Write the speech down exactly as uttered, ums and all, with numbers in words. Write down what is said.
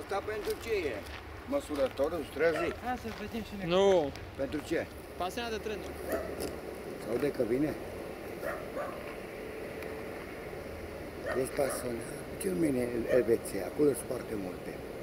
Asta pentru ce e? Măsurătorul străzii. Hai să vedem și noi. Nu. Pentru ce? Pasarea de tren. Sau de că vine? Deci pasă în mine Elveția, acolo sunt foarte multe.